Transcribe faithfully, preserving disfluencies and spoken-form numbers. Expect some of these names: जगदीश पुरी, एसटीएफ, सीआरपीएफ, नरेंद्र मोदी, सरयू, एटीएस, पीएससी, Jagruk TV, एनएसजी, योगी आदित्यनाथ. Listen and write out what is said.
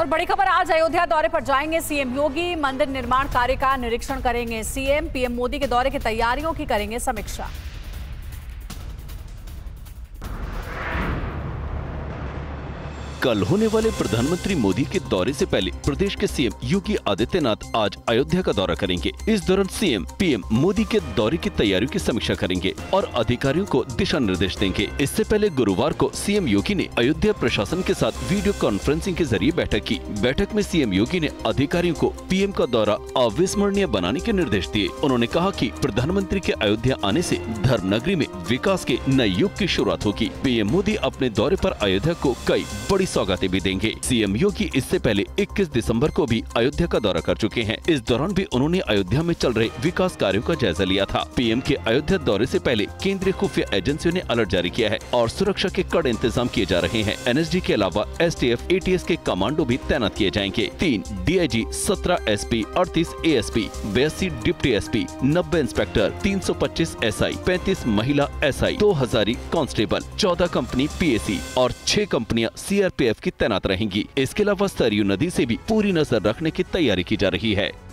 और बड़ी खबर, आज अयोध्या दौरे पर जाएंगे सीएम योगी। मंदिर निर्माण कार्य का निरीक्षण करेंगे सीएम। पीएम मोदी के दौरे की तैयारियों की करेंगे समीक्षा। कल होने वाले प्रधानमंत्री मोदी के दौरे से पहले प्रदेश के सीएम योगी आदित्यनाथ आज अयोध्या का दौरा करेंगे। इस दौरान सीएम पीएम मोदी के दौरे की तैयारियों की समीक्षा करेंगे और अधिकारियों को दिशा निर्देश देंगे। इससे पहले गुरुवार को सीएम योगी ने अयोध्या प्रशासन के साथ वीडियो कॉन्फ्रेंसिंग के जरिए बैठक की। बैठक में सीएम योगी ने अधिकारियों को पीएम का दौरा अविस्मरणीय बनाने के निर्देश दिए। उन्होंने कहा कि प्रधानमंत्री के अयोध्या आने से धर्मनगरी में विकास के नए युग की शुरुआत होगी। पीएम मोदी अपने दौरे पर अयोध्या को कई बड़ी सौगातें भी देंगे। सीएम योगी इससे पहले इक्कीस दिसंबर को भी अयोध्या का दौरा कर चुके हैं। इस दौरान भी उन्होंने अयोध्या में चल रहे विकास कार्यों का जायजा लिया था। पीएम के अयोध्या दौरे से पहले केंद्रीय खुफिया एजेंसियों ने अलर्ट जारी किया है और सुरक्षा के कड़े इंतजाम किए जा रहे हैं। एनएसजी के अलावा एसटीएफ, एटीएस के कमांडो भी तैनात किए जाएंगे। तीन डीआईजी, सत्रह एसपी, अड़तीस एएसपी, बयासी डिप्टी एसपी, नब्बे इंस्पेक्टर, तीन सौ पच्चीस एसआई, पैंतीस महिला एसआई, दो हजारी कांस्टेबल, चौदह कंपनी पीएससी और छह कंपनियां सीआरपीएफ की तैनात रहेंगी। इसके अलावा सरयू नदी से भी पूरी नजर रखने की तैयारी की जा रही है।